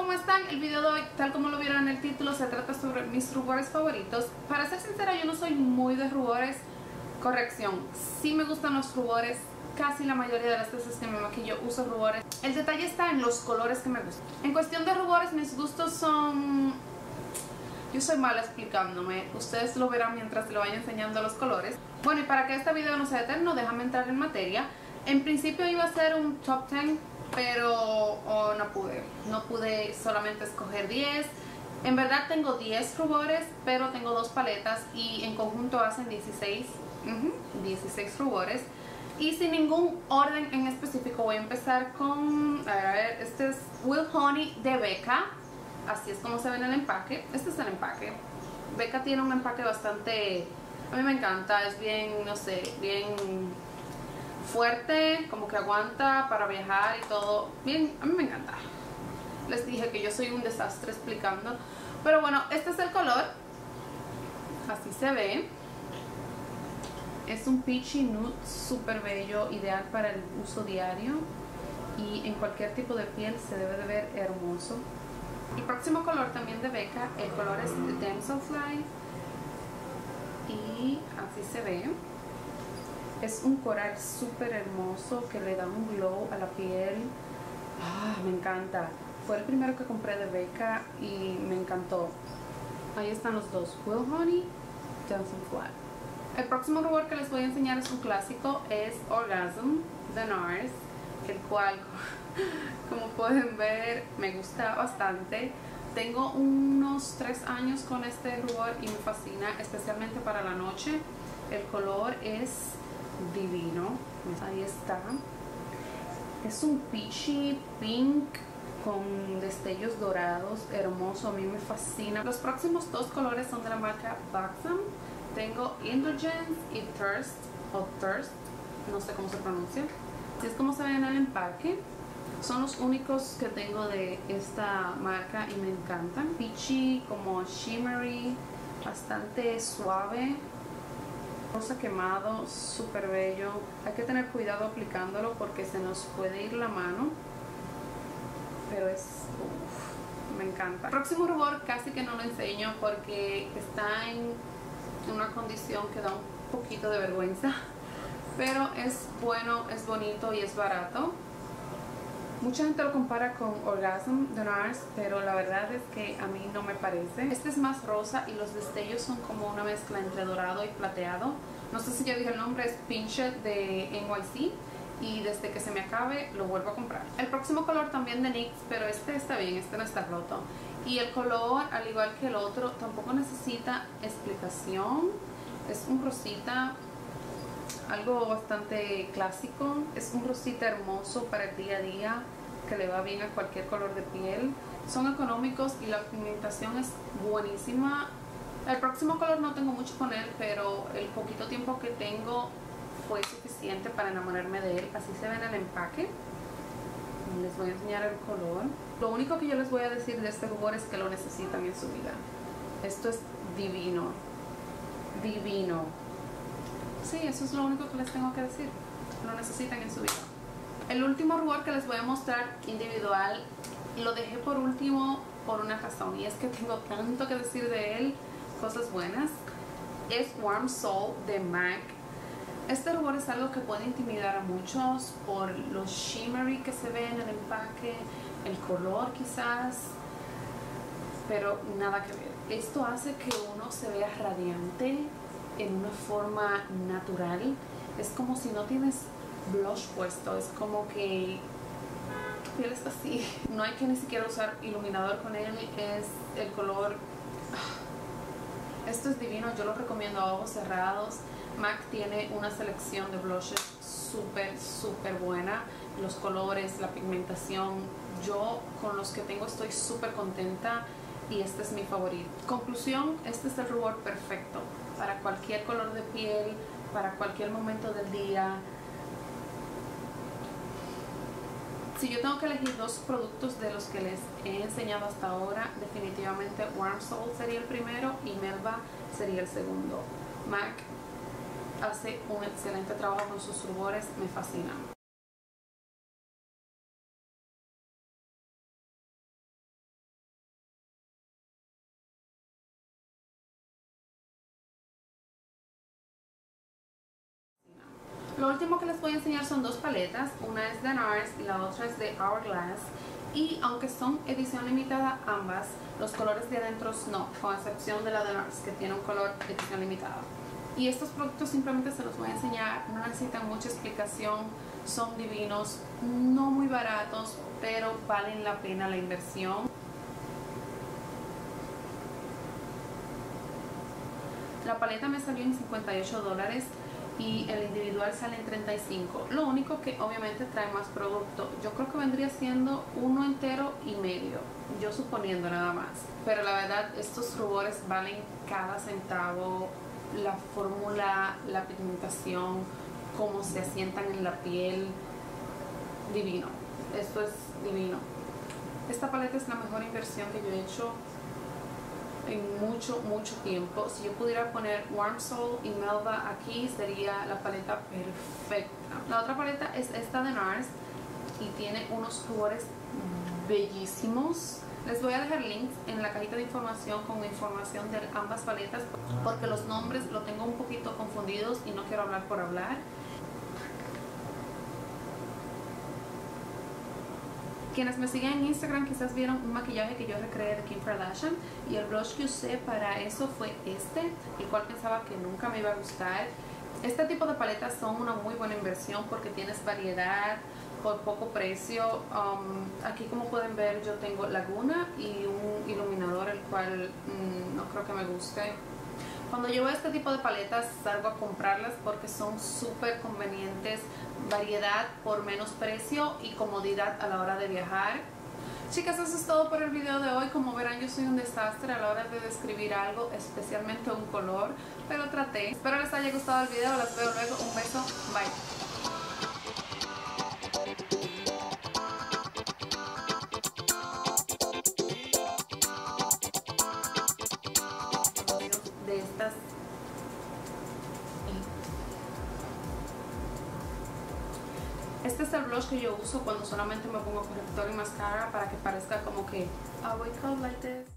¿cómo están? El video de hoy, tal como lo vieron en el título, se trata sobre mis rubores favoritos. Para ser sincera, yo no soy muy de rubores. Corrección, sí me gustan los rubores. Casi la mayoría de las veces que me maquillo uso rubores. El detalle está en los colores que me gustan. En cuestión de rubores, mis gustos son... Yo soy mala explicándome. Ustedes lo verán mientras le vaya enseñando los colores. Bueno, y para que este video no sea eterno, déjame entrar en materia. En principio iba a ser un top 10, pero no pude. No pude solamente escoger 10. En verdad tengo 10 rubores, pero tengo dos paletas y en conjunto hacen 16. 16 rubores. Y sin ningún orden en específico, voy a empezar con... A ver, este es Wild Honey de Becca. Así es como se ve en el empaque. Este es el empaque. Becca tiene un empaque bastante... A mí me encanta. Es bien, no sé, bien fuerte. Como que aguanta para viajar y todo. Bien, a mí me encanta. Les dije que yo soy un desastre explicando. Pero bueno, este es el color. Así se ve. Es un peachy nude súper bello, ideal para el uso diario y en cualquier tipo de piel se debe de ver hermoso. El próximo color también de Becca, el color es de Damselfly y así se ve. Es un coral súper hermoso que le da un glow a la piel. Ah, me encanta. Fue el primero que compré de Becca y me encantó. Ahí están los dos, Wild Honey, Damselfly. El próximo rubor que les voy a enseñar es un clásico, es Orgasm de Nars, el cual, como pueden ver, me gusta bastante. Tengo unos 3 años con este rubor y me fascina, especialmente para la noche. El color es divino, ahí está. Es un peachy pink con destellos dorados, hermoso, a mí me fascina. Los próximos dos colores son de la marca Buxom. Tengo Indulgence y Thirst, o Thirst, no sé cómo se pronuncia. Así es como se ven en el empaque. Son los únicos que tengo de esta marca y me encantan. Peachy, como shimmery, bastante suave. Rosa quemado, súper bello. Hay que tener cuidado aplicándolo porque se nos puede ir la mano. Pero es... Uf, me encanta. El próximo rubor casi que no lo enseño porque está en... una condición que da un poquito de vergüenza, pero es bueno, es bonito y es barato. Mucha gente lo compara con Orgasm de Nars, pero la verdad es que a mí no me parece. Este es más rosa y los destellos son como una mezcla entre dorado y plateado. No sé si ya dije el nombre, es Pinched de NYC y desde que se me acabe lo vuelvo a comprar. El próximo color también de NYX, pero este está bien, este no está roto. Y el color, al igual que el otro, tampoco necesita explicación. Es un rosita, algo bastante clásico. Es un rosita hermoso para el día a día, que le va bien a cualquier color de piel. Son económicos y la pigmentación es buenísima. El próximo color no tengo mucho con él, pero el poquito tiempo que tengo fue suficiente para enamorarme de él. Así se ve en el empaque. Les voy a enseñar el color. Lo único que yo les voy a decir de este rubor es que lo necesitan en su vida. Esto es divino. Divino. Sí, eso es lo único que les tengo que decir. Lo necesitan en su vida. El último rubor que les voy a mostrar individual, lo dejé por último por una razón. Y es que tengo tanto que decir de él, cosas buenas. Es Warm Soul de MAC. Este rubor es algo que puede intimidar a muchos por los shimmery que se ven en el empaque, el color quizás, pero nada que ver. Esto hace que uno se vea radiante en una forma natural. Es como si no tienes blush puesto, es como que tu piel está así. No hay que ni siquiera usar iluminador con él, es el color... Esto es divino, yo lo recomiendo a ojos cerrados. MAC tiene una selección de blushes súper, súper buena. Los colores, la pigmentación, yo con los que tengo estoy súper contenta y este es mi favorito. Conclusión, este es el rubor perfecto para cualquier color de piel, para cualquier momento del día. Si yo tengo que elegir dos productos de los que les he enseñado hasta ahora, definitivamente Warm Soul sería el primero y Melba sería el segundo. MAC hace un excelente trabajo con sus rubores, me fascina. Lo último que les voy a enseñar son dos paletas, una es de Nars y la otra es de Hourglass. Y aunque son edición limitada ambas, los colores de adentro no, con excepción de la de Nars, que tiene un color edición limitada. Y estos productos simplemente se los voy a enseñar, no necesitan mucha explicación, son divinos, no muy baratos, pero valen la pena la inversión. La paleta me salió en $58 y el individual sale en $35. Lo único que obviamente trae más producto. Yo creo que vendría siendo uno entero y medio, yo suponiendo nada más. Pero la verdad, estos rubores valen cada centavo. La fórmula, la pigmentación, cómo se asientan en la piel, divino. Esto es divino. Esta paleta es la mejor inversión que yo he hecho en mucho tiempo. Si yo pudiera poner Warm Soul y Melba aquí, sería la paleta perfecta. La otra paleta es esta de Nars y tiene unos rubores bellísimos. Les voy a dejar links en la cajita de información con información de ambas paletas, porque los nombres lo tengo un poquito confundidos y no quiero hablar por hablar. Quienes me siguen en Instagram quizás vieron un maquillaje que yo recreé de Kim Kardashian, y el blush que usé para eso fue este, el cual pensaba que nunca me iba a gustar. Este tipo de paletas son una muy buena inversión porque tienes variedad por poco precio. Aquí, como pueden ver, yo tengo Laguna y un iluminador, el cual no creo que me guste. Cuando llevo este tipo de paletas salgo a comprarlas porque son súper convenientes, variedad por menos precio y comodidad a la hora de viajar. Chicas, eso es todo por el video de hoy. Como verán, yo soy un desastre a la hora de describir algo, especialmente un color, pero traté. Espero les haya gustado el video, las veo luego. Un beso, bye. Este es el blush que yo uso cuando solamente me pongo corrector y mascara para que parezca como que I wake up like this.